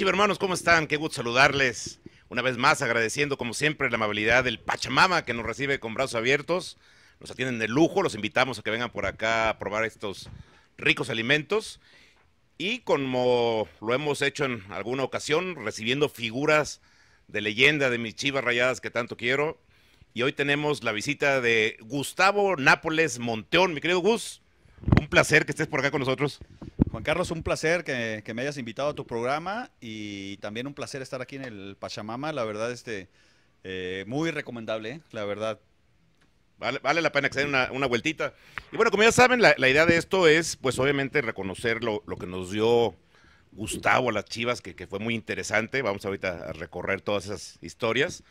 Chiva hermanos, ¿cómo están? Qué gusto saludarles. Una vez más agradeciendo como siempre la amabilidad del Pachamama que nos recibe con brazos abiertos. Nos atienden de lujo, los invitamos a que vengan por acá a probar estos ricos alimentos. Y como lo hemos hecho en alguna ocasión, recibiendo figuras de leyenda de mis Chivas rayadas que tanto quiero. Y hoy tenemos la visita de Gustavo Nápoles Monteón. Mi querido Gus, un placer que estés por acá con nosotros. Juan Carlos, un placer que me hayas invitado a tu programa y también un placer estar aquí en el Pachamama. La verdad, muy recomendable, la verdad. Vale la pena que se den una vueltita. Y bueno, como ya saben, la idea de esto es, pues obviamente, reconocer lo que nos dio Gustavo a las Chivas, que fue muy interesante. Vamos ahorita a recorrer todas esas historias.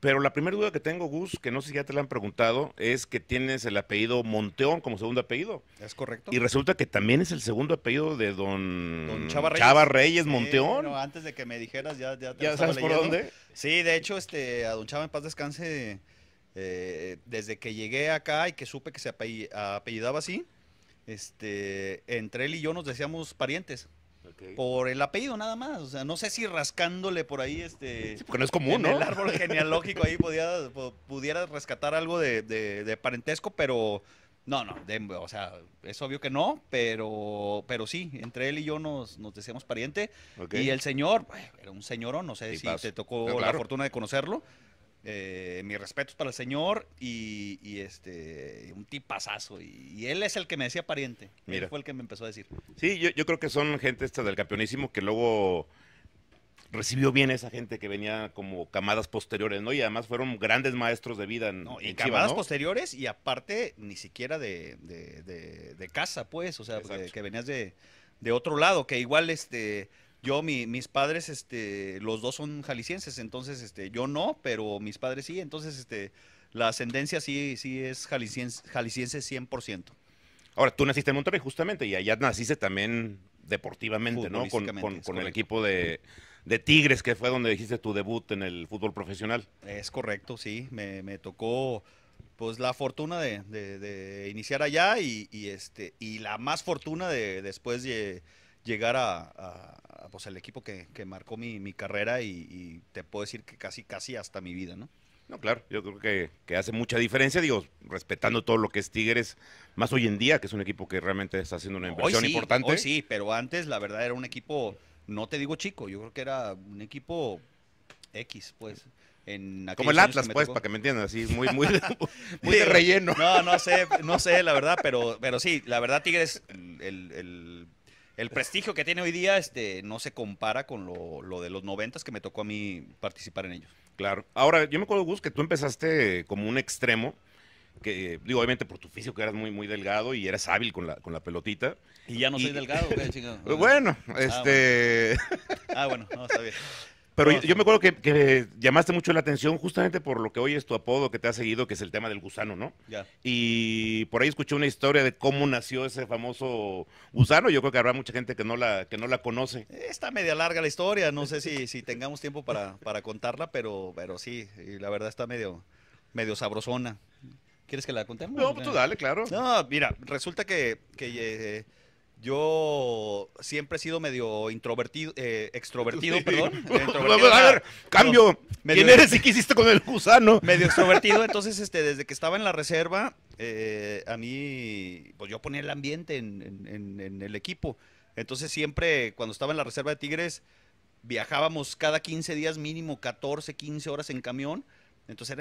Pero la primera duda que tengo, Gus, que no sé si ya te la han preguntado, es que tienes el apellido Monteón como segundo apellido. Es correcto. Y resulta que también es el segundo apellido de don Chava Reyes, Monteón. Bueno, antes de que me dijeras, ya sabes por dónde. Sí, de hecho, a don Chava en paz descanse, desde que llegué acá y que supe que se apellidaba así, entre él y yo nos decíamos parientes. Okay. Por el apellido nada más, o sea, no sé si rascándole por ahí, sí, porque no es común, ¿no? El árbol genealógico ahí pudiera rescatar algo de parentesco, pero o sea, es obvio que no, pero sí, entre él y yo nos decíamos pariente. Okay. Y el señor, bueno, era un señorón, no sé si te tocó la fortuna de conocerlo. Mis respetos para el señor y un tipazazo. Y él es el que me decía pariente. Mira. Él fue el que me empezó a decir. Sí, yo creo que son gente del campeonísimo que luego recibió bien a esa gente que venía como camadas posteriores, ¿no? Y además fueron grandes maestros de vida en Chivas, camadas, ¿no? Posteriores y aparte ni siquiera de casa, pues, o sea, que venías de otro lado, que igual yo, mis padres, los dos son jaliscienses, entonces, yo no, pero mis padres sí, entonces, la ascendencia sí es jalisciense 100%. Ahora, tú naciste en Monterrey, justamente, y allá naciste también deportivamente, ¿no? Con el equipo de Tigres, que fue donde dijiste tu debut en el fútbol profesional. Es correcto, sí, me tocó, pues, la fortuna de iniciar allá y la más fortuna de después de llegar a pues, el equipo que marcó mi carrera y te puedo decir que casi hasta mi vida, ¿no? No, claro, yo creo que hace mucha diferencia, digo, respetando todo lo que es Tigres, más hoy en día, que es un equipo que realmente está haciendo una inversión importante. Hoy sí, pero antes, la verdad, era un equipo, no te digo chico, yo creo que era un equipo X, pues. Como el Atlas, pues, para que me entiendan, así, muy muy de relleno. No sé, la verdad, pero sí, la verdad, Tigres, el prestigio que tiene hoy día no se compara con lo de los 90s que me tocó a mí participar en ellos. Claro. Ahora, yo me acuerdo, Gus, que tú empezaste como un extremo, que digo, obviamente por tu físico que eras muy delgado y eras hábil con la pelotita. Y ya no soy delgado, ¿qué, chingado? Bueno, bueno, no, está bien. Pero yo me acuerdo que llamaste mucho la atención justamente por lo que hoy es tu apodo que te ha seguido, que es el tema del gusano, ¿no? Ya. Y por ahí escuché una historia de cómo nació ese famoso gusano. Yo creo que habrá mucha gente que no la conoce. Está media larga la historia, no sé si tengamos tiempo para contarla, pero sí, y la verdad está medio sabrosona. ¿Quieres que la contemos? No, tú dale, claro. No, mira, resulta que yo siempre he sido medio extrovertido, sí. Perdón. Introvertido, a ver, cambio. ¿Quién eres y qué hiciste con el gusano? Medio extrovertido, entonces desde que estaba en la reserva, a mí, pues yo ponía el ambiente en el equipo. Entonces siempre, cuando estaba en la reserva de Tigres, viajábamos cada 15 días mínimo 14, 15 horas en camión. Entonces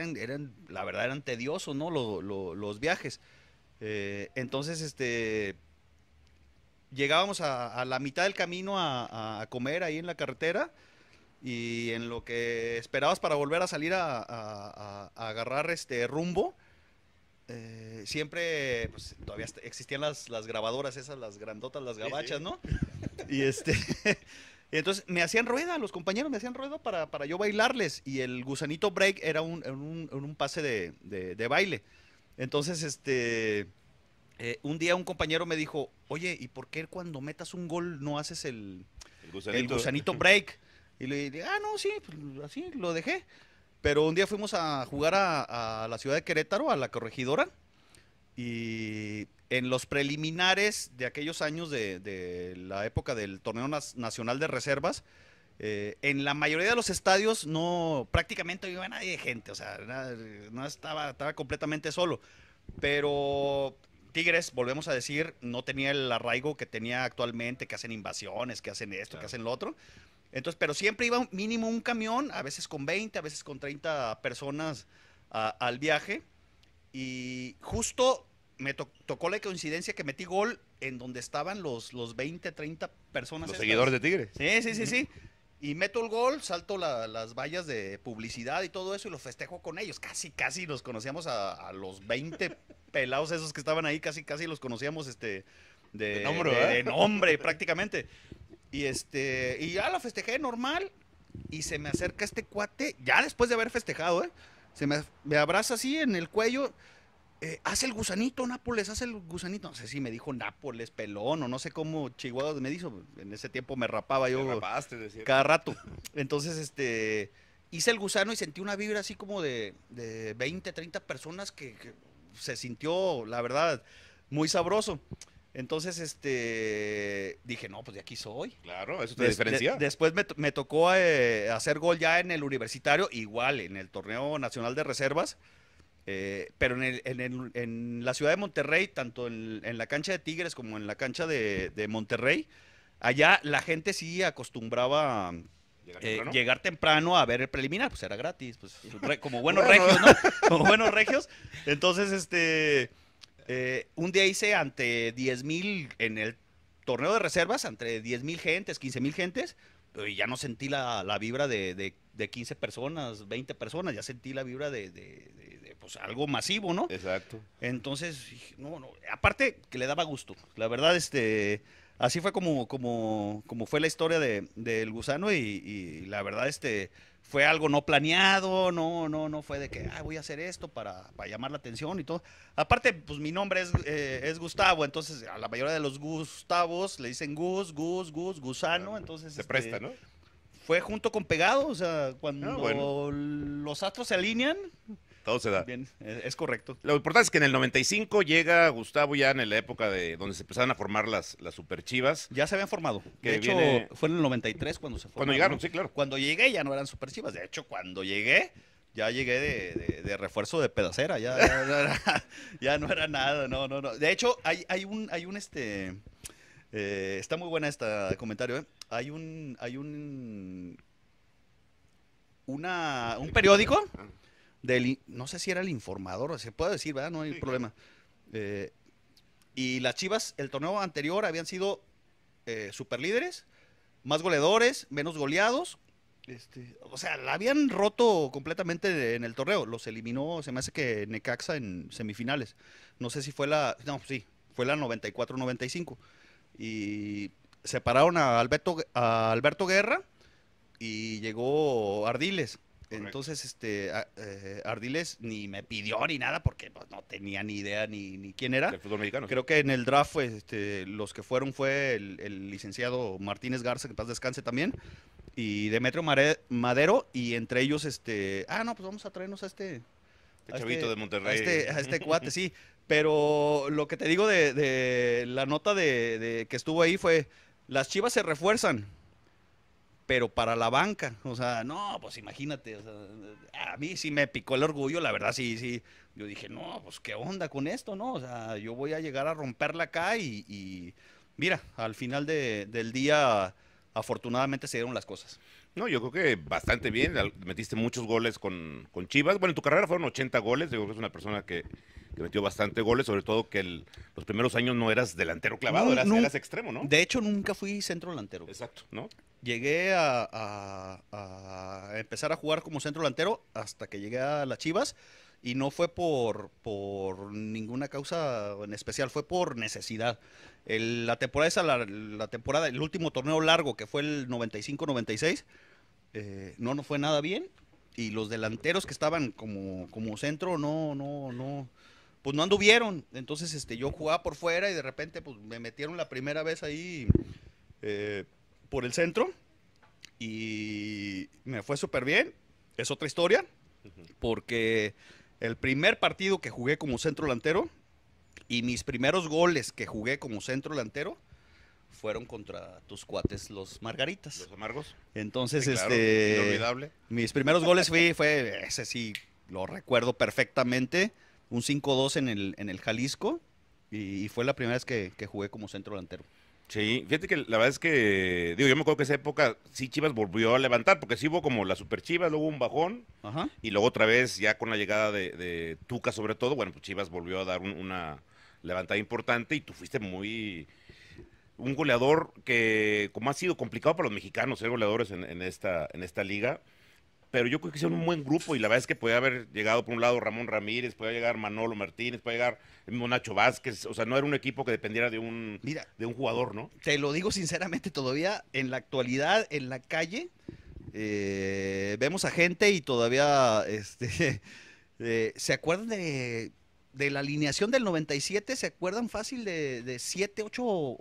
la verdad, eran tediosos, ¿no? Los viajes. Entonces, llegábamos a la mitad del camino a comer ahí en la carretera y en lo que esperabas para volver a salir a agarrar rumbo, siempre, pues, todavía existían las grabadoras esas, las grandotas, las gabachas, ¿no? Y y entonces me hacían rueda, los compañeros me hacían rueda para yo bailarles, y el gusanito break era un pase de baile. Entonces, un día un compañero me dijo, oye, ¿y por qué cuando metas un gol no haces el gusanito break? Y le dije, no, sí, pues, así lo dejé. Pero un día fuimos a jugar a la ciudad de Querétaro, a la Corregidora, y en los preliminares de aquellos años de la época del torneo nacional de reservas, En la mayoría de los estadios no, prácticamente no iba nadie de gente, o sea, no estaba completamente solo, pero Tigres, volvemos a decir, no tenía el arraigo que tenía actualmente, que hacen invasiones, que hacen esto, claro, que hacen lo otro. Entonces, pero siempre iba mínimo un camión, a veces con 20, a veces con 30 personas al viaje. Y justo me tocó la coincidencia que metí gol en donde estaban los 20, 30 personas. Los seguidores de Tigres. Sí. Y meto el gol, salto las vallas de publicidad y todo eso y los festejo con ellos. Casi los conocíamos a los 20 pelados esos que estaban ahí, casi los conocíamos de nombre prácticamente. Y ya lo festejé normal y se me acerca este cuate, ya después de haber festejado, se me abraza así en el cuello, haz el gusanito, Nápoles, haz el gusanito. No sé si me dijo Nápoles, pelón, o no sé cómo chihuahua me dijo, en ese tiempo me rapaba yo. Te rapaste, de cierto, cada rato. Entonces, hice el gusano y sentí una vibra así como de 20, 30 personas que se sintió, la verdad, muy sabroso. Entonces, dije, no, pues de aquí soy. Claro, eso te diferencia. Después me tocó hacer gol ya en el universitario, igual, en el torneo nacional de reservas, pero en la ciudad de Monterrey, tanto en la cancha de Tigres como en la cancha de Monterrey, allá la gente sí acostumbraba llegar temprano a ver el preliminar, pues era gratis, pues, como buenos regios, ¿no? Como buenos regios. Entonces, un día hice ante 10,000 en el torneo de reservas, ante 10,000 gentes, 15,000 gentes, y ya no sentí la vibra de 15 personas, 20 personas, ya sentí la vibra de pues, algo masivo, ¿no? Exacto. Entonces, no, aparte que le daba gusto. La verdad, así fue como fue la historia del Gusano y la verdad, fue algo no planeado, no fue de que voy a hacer esto para llamar la atención y todo. Aparte, pues mi nombre es Gustavo, entonces a la mayoría de los Gustavos le dicen Gus, Gusano, entonces... Se presta, ¿no? Fue junto con pegado, o sea, cuando los astros se alinean... Todo se da. Bien, es correcto. Lo importante es que en el 95 llega Gustavo ya en la época de donde se empezaron a formar las Super Chivas. Ya se habían formado. Que de hecho, fue en el 93 cuando se formaron. Cuando llegaron, sí, claro. Cuando llegué ya no eran Super Chivas. De hecho, cuando llegué, ya llegué de refuerzo de pedacera. Ya no era nada, no. De hecho, hay un está muy buena esta comentario, ¿eh? Hay un periódico... no sé si era el Informador, o se puede decir, ¿verdad? No hay problema. Y las Chivas, el torneo anterior, habían sido superlíderes, más goleadores, menos goleados. O sea, la habían roto completamente en el torneo. Los eliminó, se me hace que Necaxa en semifinales. No sé si fue la... No, sí, fue la 94-95. Y separaron a Alberto Guerra y llegó Ardiles. Correcto. Entonces, Ardiles ni me pidió ni nada porque pues, no tenía ni idea ni quién era. El fútbol mexicano. Creo que en el draft los que fueron fue el licenciado Martínez Garza, que en paz descanse también, y Demetrio Madero, y entre ellos, pues vamos a traernos a este chavito de Monterrey. A este cuate, sí. Pero lo que te digo de la nota de que estuvo ahí fue, las Chivas se refuerzan, pero para la banca, o sea, no, pues imagínate, o sea, a mí sí me picó el orgullo, la verdad, sí, yo dije, no, pues qué onda con esto, ¿no? O sea, yo voy a llegar a romperla acá y mira, al final del día, afortunadamente se dieron las cosas. No, yo creo que bastante bien, metiste muchos goles con Chivas, bueno, en tu carrera fueron 80 goles, yo creo que es una persona que metió bastante goles, sobre todo que los primeros años no eras delantero clavado, eras extremo, ¿no? De hecho, nunca fui centro delantero. Exacto, ¿no? Llegué a empezar a jugar como centro delantero hasta que llegué a las Chivas y no fue por ninguna causa en especial, fue por necesidad. La temporada esa, el último torneo largo que fue el 95-96, no nos fue nada bien y los delanteros que estaban como centro pues no anduvieron. Entonces yo jugaba por fuera y de repente pues me metieron la primera vez ahí por el centro y me fue súper bien. Es otra historia porque el primer partido que jugué como centro delantero y mis primeros goles que jugué como centro delantero fueron contra tus cuates los Margaritas. Los Amargos. Entonces, sí, claro, inolvidable. Mis primeros goles fue ese, sí, lo recuerdo perfectamente, un 5-2 en el Jalisco, y fue la primera vez que jugué como centro delantero. Sí, fíjate que la verdad es que, digo, yo me acuerdo que esa época sí Chivas volvió a levantar, porque sí hubo como la Super Chivas, luego un bajón, ajá, y luego otra vez ya con la llegada de Tuca sobre todo, bueno, pues Chivas volvió a dar una levantada importante, y tú fuiste muy... un goleador que, como ha sido complicado para los mexicanos ser goleadores en esta liga, pero yo creo que hicieron un buen grupo, y la verdad es que podía haber llegado por un lado Ramón Ramírez, podía llegar Manolo Martínez, podía llegar el mismo Nacho Vázquez, o sea, no era un equipo que dependiera de un jugador, ¿no? Te lo digo sinceramente, todavía en la actualidad, en la calle, vemos a gente y todavía se acuerdan de la alineación del 97, se acuerdan fácil de 7, 8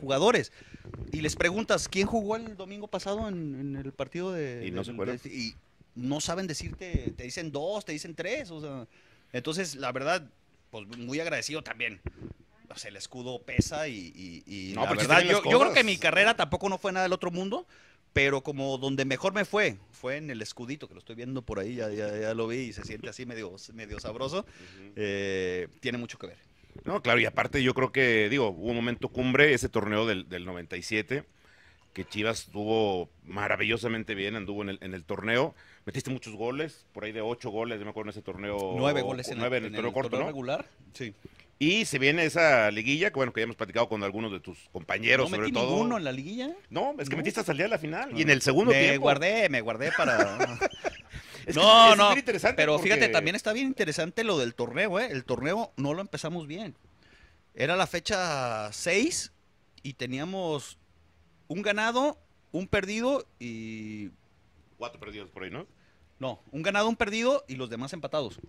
jugadores. Y les preguntas, ¿quién jugó el domingo pasado en el partido de...? Y no se acuerdan. Y no saben decirte, te dicen 2, te dicen 3. O sea, entonces, la verdad, pues muy agradecido también. O sea, el escudo pesa y no, la verdad, yo creo que mi carrera tampoco no fue nada del otro mundo, pero como donde mejor me fue en el escudito, que lo estoy viendo por ahí, ya lo vi y se siente así medio sabroso, tiene mucho que ver. No, claro, y aparte yo creo que, digo, hubo un momento cumbre, ese torneo del 97, que Chivas estuvo maravillosamente bien, anduvo en el torneo, metiste muchos goles, por ahí de 8 goles, yo me acuerdo en ese torneo. 9 goles en el torneo corto, torneo, ¿no? Regular, sí. Y se viene esa liguilla, que bueno, que ya hemos platicado con algunos de tus compañeros, sobre todo. ¿No metí ninguno en la liguilla? No, es que metiste hasta el día de la final, y en el segundo tiempo. Me guardé para... no, pero porque... fíjate, también está bien interesante lo del torneo, ¿eh? El torneo no lo empezamos bien. Era la fecha 6, y teníamos un ganado, un perdido y... 4 perdidos por ahí, ¿no? No, un ganado, un perdido y los demás empatados.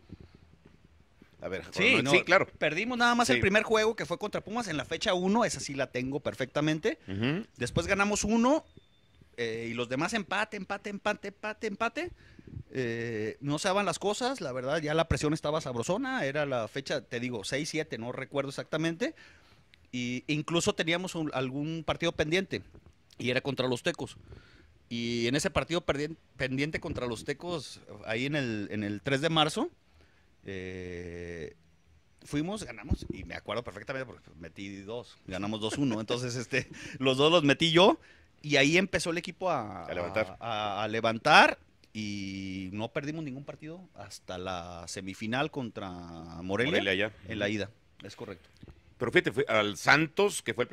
A ver, sí, no, sí, claro. Perdimos nada más el primer juego, que fue contra Pumas en la fecha 1, esa sí la tengo perfectamente. Después ganamos 1 y los demás empate. No se daban las cosas, la verdad, ya la presión estaba sabrosona, era la fecha, te digo, 6, 7, no recuerdo exactamente. Y incluso teníamos algún partido pendiente, y era contra los Tecos. Y en ese partido pendiente contra los Tecos, ahí en el 3 de marzo, fuimos, ganamos, y me acuerdo perfectamente porque metí 2, ganamos 2-1, entonces los 2 los metí yo, y ahí empezó el equipo a levantar, y no perdimos ningún partido hasta la semifinal contra Morelia ya, en la ida, es correcto. Pero fíjate, fue al Santos, que fue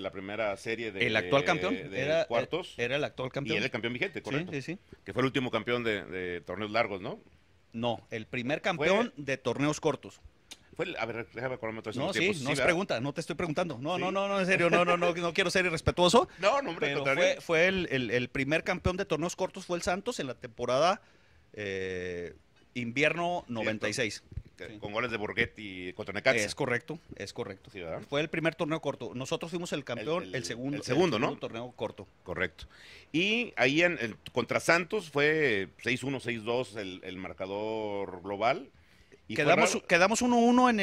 la primera serie de... El actual campeón. De cuartos. Era el actual campeón. Y era el campeón vigente, correcto. Sí, sí, sí. Que fue el último campeón de torneos largos, ¿no? No, el primer campeón de torneos cortos. A ver, déjame acordarme otra vez. No, sí, no es pregunta, no te estoy preguntando. No, no, en serio, no quiero ser irrespetuoso. No, hombre, fue el primer campeón de torneos cortos, fue el Santos en la temporada invierno 96. Sí. Con goles de Burguetti contra Necaxa. Es correcto. Sí, fue el primer torneo corto. Nosotros fuimos el campeón, el segundo, ¿no? Torneo corto. Correcto. Y ahí contra Santos fue 6-1, 6-2 el marcador global. Y quedamos 1-1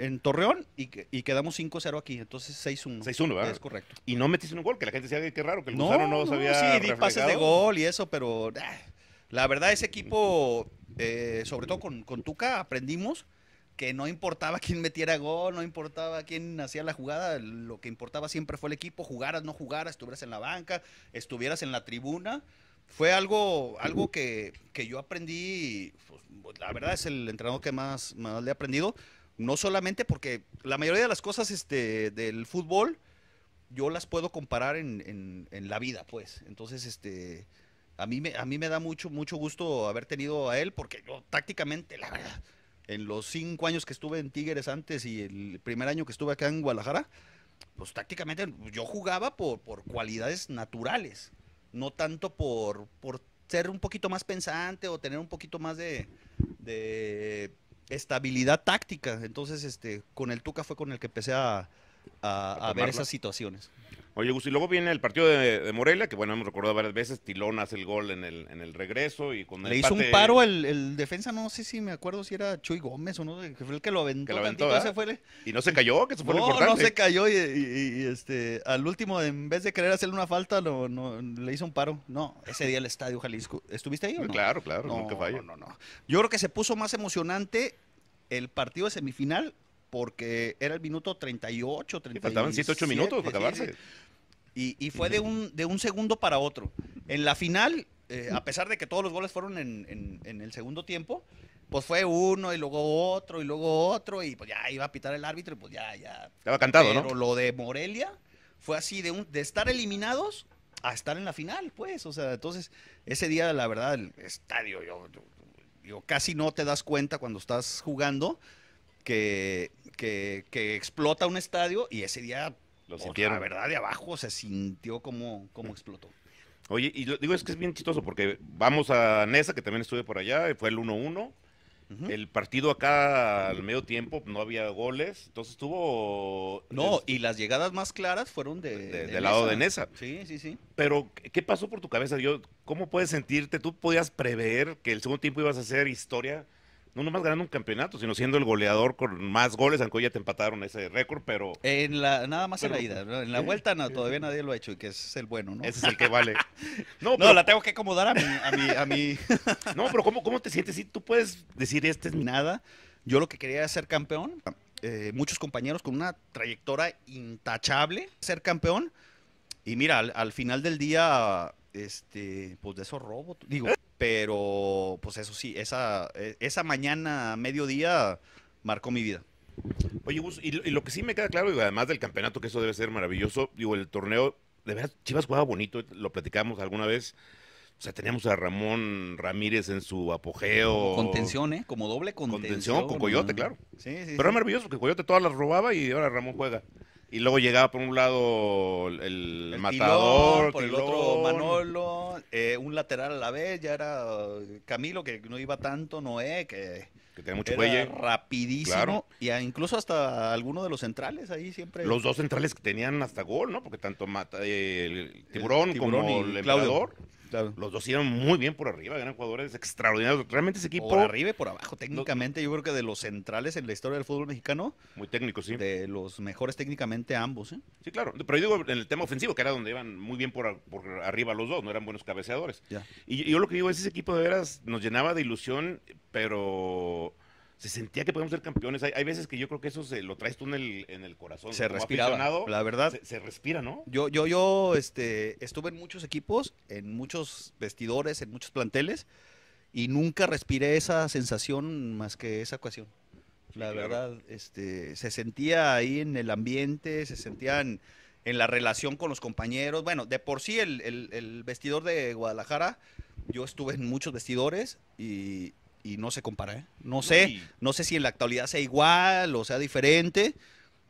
en Torreón y quedamos 5-0 aquí, entonces 6-1. 6-1, ¿verdad? Es correcto. Y no metiste un gol, que la gente decía que raro, que el Gusano no sabía. Sí, reflejado. Di pases de gol y eso, pero la verdad ese equipo... sobre todo con Tuca aprendimos que no importaba quién metiera gol, no importaba quién hacía la jugada, lo que importaba siempre fue el equipo, jugaras, no jugaras, estuvieras en la banca, estuvieras en la tribuna, fue algo que yo aprendí, pues, la verdad es el entrenador que más le he aprendido, no solamente porque la mayoría de las cosas del fútbol yo las puedo comparar en la vida, pues, entonces a mí me da mucho gusto haber tenido a él, porque yo tácticamente, la verdad, en los 5 años que estuve en Tigres antes y el primer año que estuve acá en Guadalajara, pues tácticamente yo jugaba por cualidades naturales, no tanto por ser un poquito más pensante o tener un poquito más de estabilidad táctica. Entonces, con el Tuca fue con el que empecé a a ver esas situaciones. Oye, Gus, y luego viene el partido de Morelia, que bueno, hemos recordado varias veces, Tilón hace el gol en el regreso y con el empate... Le hizo un paro el defensa, no sé si me acuerdo si era Chuy Gómez o no, que fue el que lo aventó. Ese fue el... Y no se cayó, que eso fue lo importante. No, no se cayó y al último, en vez de querer hacerle una falta, le hizo un paro. No, ese día el Estadio Jalisco. ¿Estuviste ahí o no? Claro, claro, no, nunca falla. No. Yo creo que se puso más emocionante el partido de semifinal, porque era el minuto 38, 37. Faltaban 7, 8 minutos para acabarse. Sí. Y fue de un segundo para otro. En la final, a pesar de que todos los goles fueron en el segundo tiempo, pues fue uno y luego otro, y pues ya iba a pitar el árbitro y pues ya. Estaba cantado, pero, ¿no? Pero lo de Morelia fue así, de estar eliminados a estar en la final, pues. O sea, entonces, ese día, la verdad, el estadio, yo casi no te das cuenta cuando estás jugando que explota un estadio, y ese día... Lo sintieron. La verdad, de abajo se sintió como explotó. Oye, y digo, es que es bien chistoso, porque vamos a Nesa, que también estuve por allá, y fue el 1-1. El partido acá al medio tiempo no había goles, entonces tuvo... No, y las llegadas más claras fueron del lado de Nesa. Sí. Pero, ¿qué pasó por tu cabeza? ¿Cómo puedes sentirte? ¿Tú podías prever que el segundo tiempo ibas a hacer historia? No nomás ganando un campeonato, sino siendo el goleador con más goles, aunque ya te empataron ese récord, pero... Nada más en la ida, ¿no? En la vuelta no, todavía nadie lo ha hecho, y que ese es el bueno, ¿no? Ese es el que vale. No, pero... la tengo que acomodar a mí. No, pero ¿cómo te sientes? Si tú puedes decir, este es mi... Nada, yo lo que quería era ser campeón, muchos compañeros con una trayectoria intachable, ser campeón, y mira, al final del día, pues de esos robos, digo... Pero, pues eso sí, esa mañana, mediodía, marcó mi vida. Oye, Gus, y lo que sí me queda claro, y además del campeonato, que eso debe ser maravilloso, digo, el torneo, de verdad, Chivas jugaba bonito, lo platicamos alguna vez. O sea, teníamos a Ramón Ramírez en su apogeo. Contención, ¿eh? Como doble contención. Contención, con Coyote, claro. Sí. Pero era maravilloso, porque Coyote todas las robaba y ahora Ramón juega. Y luego llegaba por un lado el matador, Tilón, por el otro Manolo, un lateral a la vez, ya era Camilo, que no iba tanto, Noé, que tenía mucho cuello, rapidísimo, claro. Y incluso hasta alguno de los centrales ahí siempre. Los dos centrales que tenían hasta gol, ¿no? Porque tanto el Tiburón como el Emperador, claro. Los dos iban muy bien por arriba, eran jugadores extraordinarios. Realmente ese equipo... Por arriba y por abajo, técnicamente. Yo creo que de los centrales en la historia del fútbol mexicano... Muy técnicos, sí. De los mejores técnicamente ambos, ¿eh? Sí, claro. Pero yo digo en el tema ofensivo, que era donde iban muy bien por arriba los dos, no eran buenos cabeceadores. Ya. Y yo lo que digo es, ese equipo de veras nos llenaba de ilusión, pero... Se sentía que podíamos ser campeones. Hay veces que yo creo que eso se lo traes tú en el corazón. Se respiraba, la verdad. Se respira, ¿no? Yo estuve en muchos equipos, en muchos vestidores, en muchos planteles, y nunca respiré esa sensación más que esa ocasión. La verdad, se sentía ahí en el ambiente, se sentía en la relación con los compañeros. Bueno, de por sí el vestidor de Guadalajara, yo estuve en muchos vestidores y no se compara, ¿eh? No sé si en la actualidad sea igual o sea diferente.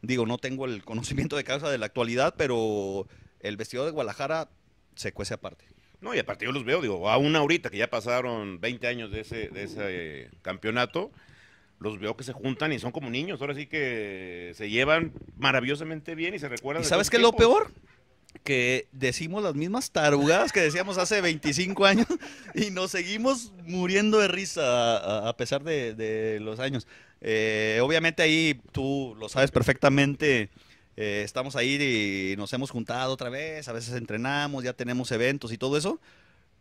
Digo, no tengo el conocimiento de causa de la actualidad, pero el vestidor de Guadalajara se cuece aparte. No, y aparte yo los veo, digo, aún ahorita que ya pasaron 20 años de ese campeonato, los veo que se juntan y son como niños. Ahora sí que se llevan maravillosamente bien y se recuerdan. ¿Y sabes qué es lo peor? Que decimos las mismas tarugadas que decíamos hace 25 años y nos seguimos muriendo de risa a pesar de los años. Obviamente ahí tú lo sabes perfectamente, estamos ahí y nos hemos juntado otra vez, a veces entrenamos, ya tenemos eventos y todo eso,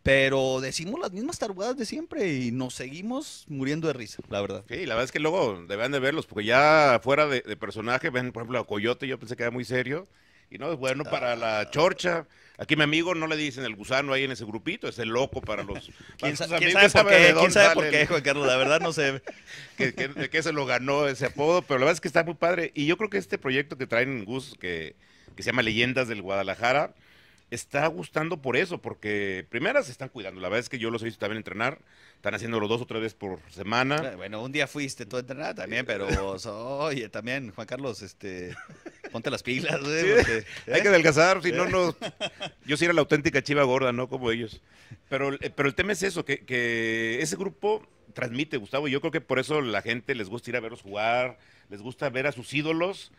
pero decimos las mismas tarugadas de siempre y nos seguimos muriendo de risa, la verdad. Sí, la verdad es que luego deben de verlos, porque ya fuera de personaje, ven por ejemplo a Coyote, yo pensé que era muy serio. Y no es bueno para la chorcha. Aquí mi amigo no le dicen el gusano ahí en ese grupito, es el loco para los... ¿Quién sabe por qué, Juan Carlos? La verdad no sé que se lo ganó ese apodo, pero la verdad es que está muy padre. Y yo creo que este proyecto que traen Gus, que se llama Leyendas del Guadalajara, está gustando por eso, porque primero se están cuidando. La verdad es que yo los he visto también entrenar, están haciendo los 2 o 3 veces por semana. Bueno, un día fuiste tú a entrenar también, pero oye, también, Juan Carlos, ponte las pilas, güey. Sí, porque, hay que adelgazar, si no, no. Yo sí era la auténtica chiva gorda, no como ellos. Pero el tema es eso, que ese grupo transmite, Gustavo, y yo creo que por eso la gente les gusta ir a verlos jugar, les gusta ver a sus ídolos.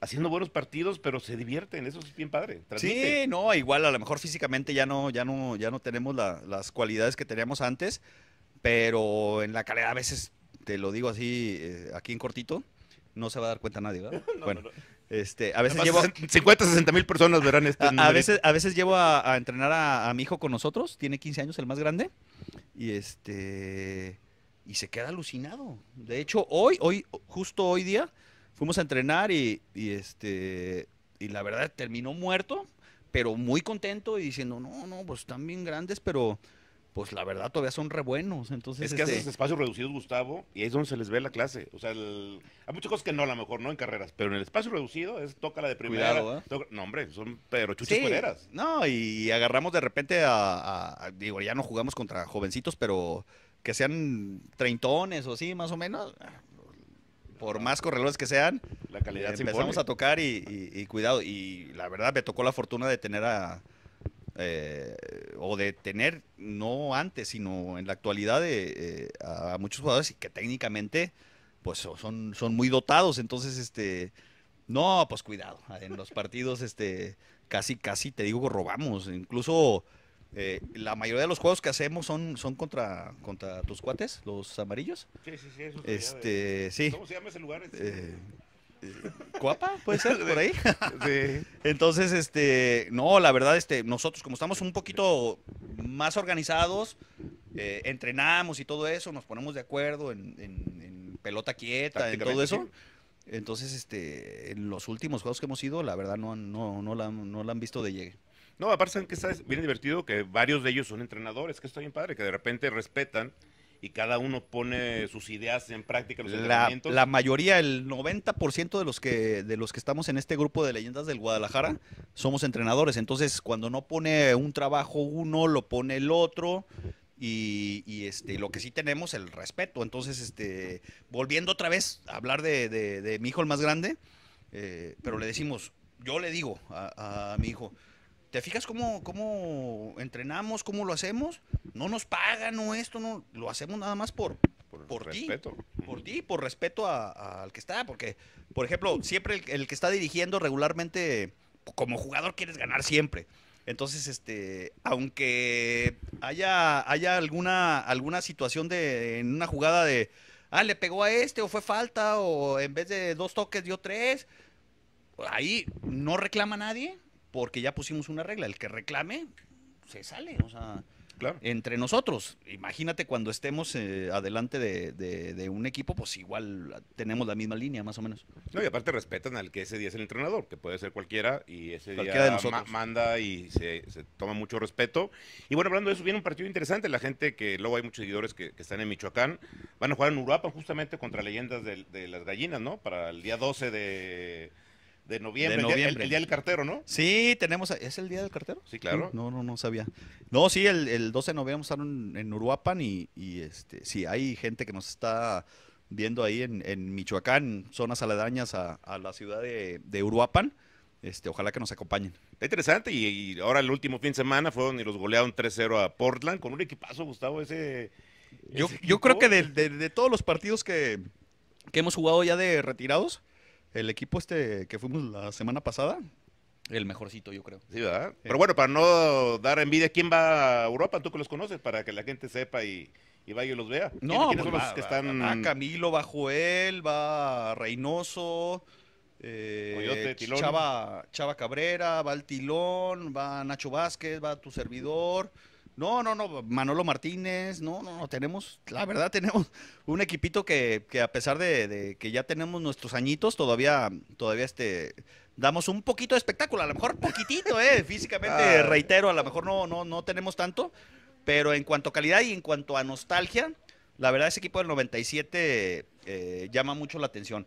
haciendo buenos partidos, pero se divierten, eso es bien padre. Transmite. Sí, no, igual a lo mejor físicamente ya no tenemos las cualidades que teníamos antes, pero en la calidad a veces, te lo digo así, aquí en cortito, no se va a dar cuenta nadie, ¿verdad? No, bueno, a veces llevo 50, 60 mil personas verán esto. A veces llevo a entrenar a mi hijo con nosotros, tiene 15 años, el más grande, y y se queda alucinado. De hecho, justo hoy día, fuimos a entrenar y la verdad terminó muerto, pero muy contento y diciendo, no, pues están bien grandes, pero pues la verdad todavía son re buenos. Entonces, es que haces espacios reducidos, Gustavo, y ahí es donde se les ve la clase. O sea, hay muchas cosas que no, a lo mejor, no en carreras, pero en el espacio reducido es toca la de primera. Cuidado, ¿eh? No, hombre, son pero chuchas cuereras. Sí, no, y agarramos de repente digo, ya no jugamos contra jovencitos, pero que sean treintones o así, más o menos. Por más corredores que sean, la calidad empezamos a tocar y cuidado. Y la verdad me tocó la fortuna de tener no antes, sino en la actualidad, a muchos jugadores que técnicamente pues son muy dotados. Entonces, no, pues cuidado. En los partidos, casi te digo, robamos. Incluso la mayoría de los juegos que hacemos son contra tus cuates, los amarillos. Sí, eso es sí. ¿Cómo se llama ese lugar? ¿Coapa? ¿Puede ser? ¿Por ahí? Sí. Entonces, no, la verdad, nosotros como estamos un poquito más organizados, entrenamos y todo eso, nos ponemos de acuerdo en pelota quieta, en todo eso. Entonces, en los últimos juegos que hemos ido, la verdad, no la han visto de llegue. No, aparte, ¿saben que es bien divertido? Que varios de ellos son entrenadores, que está bien padre, que de repente respetan y cada uno pone sus ideas en práctica. Los entrenamientos. La mayoría, el 90% de los que estamos en este grupo de Leyendas del Guadalajara somos entrenadores. Entonces, cuando no pone un trabajo uno, lo pone el otro. Y lo que sí tenemos, el respeto. Entonces, volviendo otra vez a hablar de mi hijo, el más grande, pero le decimos, yo le digo a mi hijo, ¿te fijas cómo entrenamos, cómo lo hacemos? No nos pagan o esto, no, lo hacemos nada más por ti, por respeto al que está, porque, por ejemplo, siempre el que está dirigiendo regularmente, como jugador quieres ganar siempre. Entonces, aunque haya alguna situación en una jugada de, le pegó a este, o fue falta, o en vez de 2 toques dio 3, ahí no reclama nadie, porque ya pusimos una regla, el que reclame se sale, o sea, claro. Entre nosotros, imagínate cuando estemos adelante de un equipo, pues igual tenemos la misma línea, más o menos. No, y aparte respetan al que ese día es el entrenador, que puede ser cualquiera, y ese día manda y se toma mucho respeto. Y bueno, hablando de eso, viene un partido interesante, la gente que luego hay muchos seguidores que están en Michoacán, van a jugar en Uruapan justamente contra Leyendas de las Gallinas, ¿no? Para el día 12 de noviembre, el día del cartero, ¿no? Sí, tenemos... ¿Es el día del cartero? Sí, claro. No sabía. No, sí, el 12 de noviembre vamos a estar en Uruapan sí, hay gente que nos está viendo ahí en Michoacán, zonas aledañas a la ciudad de Uruapan. Ojalá que nos acompañen. Está interesante, y ahora el último fin de semana fueron y los golearon 3-0 a Portland, con un equipazo, Gustavo, Yo creo que de todos los partidos que hemos jugado ya de retirados, el equipo que fuimos la semana pasada, el mejorcito, yo creo. Sí, ¿verdad? Pero bueno, para no dar envidia, ¿quién va a Europa? Tú que los conoces, para que la gente sepa y vaya y los vea. No, pues va Camilo, va Joel, va Reynoso, Coyote, Tilón. Chava Cabrera, va el Tilón, va Nacho Vázquez, va tu servidor. No, Manolo Martínez, no, tenemos, la verdad tenemos un equipito que a pesar de que ya tenemos nuestros añitos, todavía damos un poquito de espectáculo, a lo mejor poquitito, físicamente, reitero, a lo mejor no tenemos tanto, pero en cuanto a calidad y en cuanto a nostalgia, la verdad ese equipo del 97 llama mucho la atención.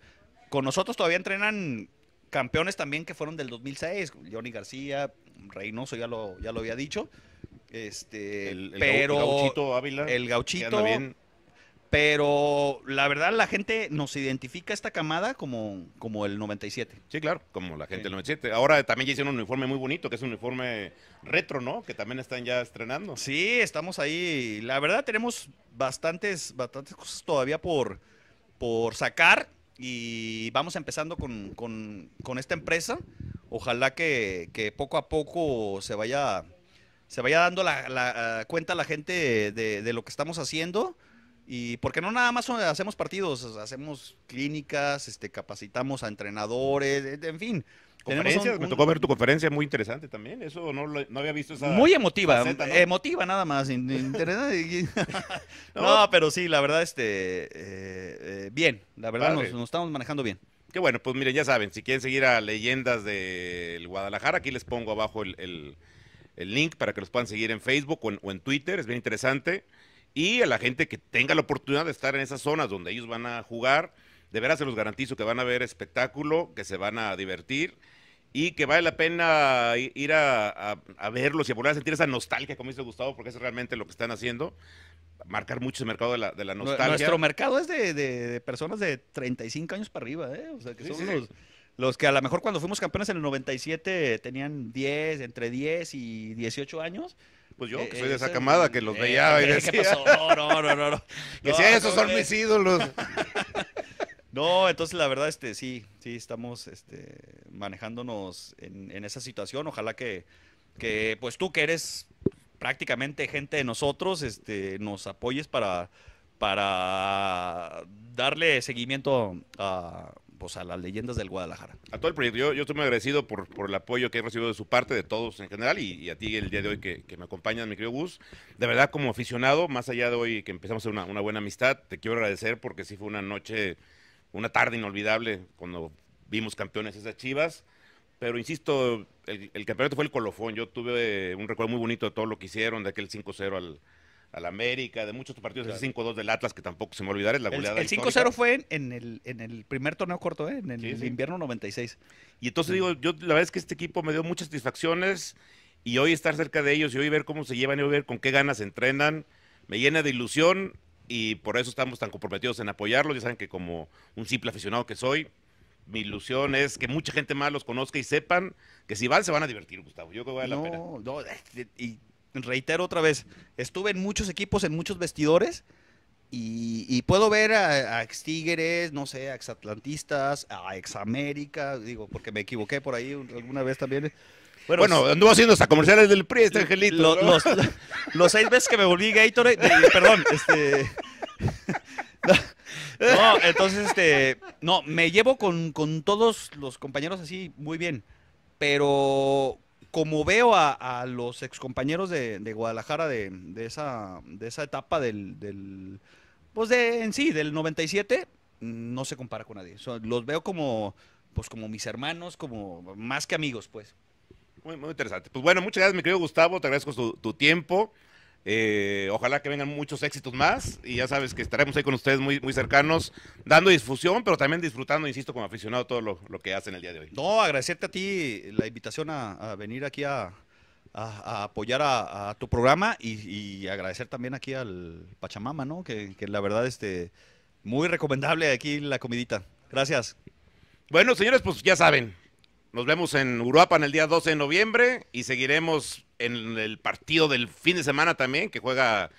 Con nosotros todavía entrenan campeones también que fueron del 2006, Johnny García, Reynoso, ya lo había dicho. El Gauchito Ávila, el Gauchito, bien. Pero la verdad la gente nos identifica esta camada como el 97. Sí, claro, como la gente del 97. Ahora también ya hicieron un uniforme muy bonito, que es un uniforme retro, ¿no? Que también están ya estrenando. Sí, estamos ahí. La verdad tenemos bastantes cosas todavía por sacar. y vamos empezando con esta empresa. Ojalá que poco a poco se vaya dando la cuenta a la gente de lo que estamos haciendo. Y porque no nada más hacemos partidos, hacemos clínicas, capacitamos a entrenadores, en fin. Conferencias, me tocó ver tu conferencia, muy interesante también, eso no había visto esa. Muy emotiva, faceta, ¿no? Emotiva nada más, interesante. No, pero sí, la verdad, bien, la verdad nos estamos manejando bien. Qué bueno, pues miren, ya saben, si quieren seguir a Leyendas del Guadalajara, aquí les pongo abajo el link para que los puedan seguir en Facebook o en Twitter, es bien interesante. Y a la gente que tenga la oportunidad de estar en esas zonas donde ellos van a jugar, de veras se los garantizo que van a ver espectáculo, que se van a divertir y que vale la pena ir a verlos y a volver a sentir esa nostalgia, como dice Gustavo, porque eso es realmente lo que están haciendo, marcar mucho ese mercado de la nostalgia. Nuestro mercado es de personas de 35 años para arriba, ¿eh? O sea, que sí, son los que a lo mejor cuando fuimos campeones en el 97 tenían entre 10 y 18 años. Pues yo, que soy de esa camada, que los veía y decía... ¿Qué pasó? No. Que si esos son mis ídolos. No, entonces la verdad, sí, estamos manejándonos en esa situación. Ojalá que pues tú, que eres prácticamente gente de nosotros, nos apoyes para darle seguimiento a las Leyendas del Guadalajara. A todo el proyecto. Yo estoy muy agradecido por el apoyo que he recibido de su parte, de todos en general, y a ti el día de hoy que me acompañas, mi querido Gus. De verdad, como aficionado, más allá de hoy que empezamos una buena amistad, te quiero agradecer porque sí fue una tarde inolvidable cuando vimos campeones esas Chivas. Pero insisto, el campeonato fue el colofón. Yo tuve un recuerdo muy bonito de todo lo que hicieron, de aquel 5-0 al América, de muchos partidos, claro. El 5-2 del Atlas, que tampoco se me olvidar, es la goleada. El 5-0 fue en el primer torneo corto, ¿eh? En el invierno 96. Y entonces digo, yo la verdad es que este equipo me dio muchas satisfacciones, y hoy estar cerca de ellos, y hoy ver cómo se llevan, y hoy ver con qué ganas entrenan, me llena de ilusión, y por eso estamos tan comprometidos en apoyarlos. Ya saben que como un simple aficionado que soy, mi ilusión es que mucha gente más los conozca y sepan que si van, se van a divertir, Gustavo. Yo creo que vale la pena. Reitero otra vez, estuve en muchos equipos, en muchos vestidores, y puedo ver a ex Tigres, no sé, a ex Atlantistas, a ex América, digo, porque me equivoqué por ahí alguna vez también. Bueno, anduvo haciendo hasta comerciales del PRI, este angelito. ¿No? Los 6 veces que me volví Gatorade, perdón, No, entonces, no, me llevo con todos los compañeros así muy bien, pero... Como veo a los excompañeros de Guadalajara de esa etapa del 97, no se compara con nadie. Los veo como mis hermanos, como más que amigos, pues. Muy, muy interesante. Pues bueno, muchas gracias, mi querido Gustavo, te agradezco tu tiempo. Ojalá que vengan muchos éxitos más, y ya sabes que estaremos ahí con ustedes muy, muy cercanos, dando difusión, pero también disfrutando, insisto, como aficionado, todo lo que hacen el día de hoy. No, agradecerte a ti la invitación a venir aquí a apoyar a tu programa, y agradecer también aquí al Pachamama, ¿no? Que la verdad, muy recomendable aquí la comidita. Gracias. Bueno, señores, pues ya saben, nos vemos en Uruapan el día 12 de noviembre, y seguiremos en el partido del fin de semana también, que juega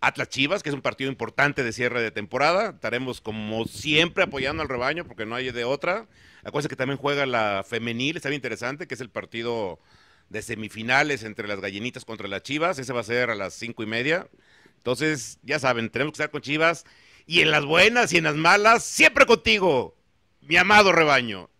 Atlas Chivas, que es un partido importante de cierre de temporada. Estaremos como siempre apoyando al rebaño, porque no hay de otra. Acuérdense que también juega la femenil, está bien interesante, que es el partido de semifinales entre las Gallinitas contra las Chivas. Ese va a ser a las 5:30. Entonces, ya saben, tenemos que estar con Chivas, y en las buenas y en las malas, siempre contigo, mi amado rebaño.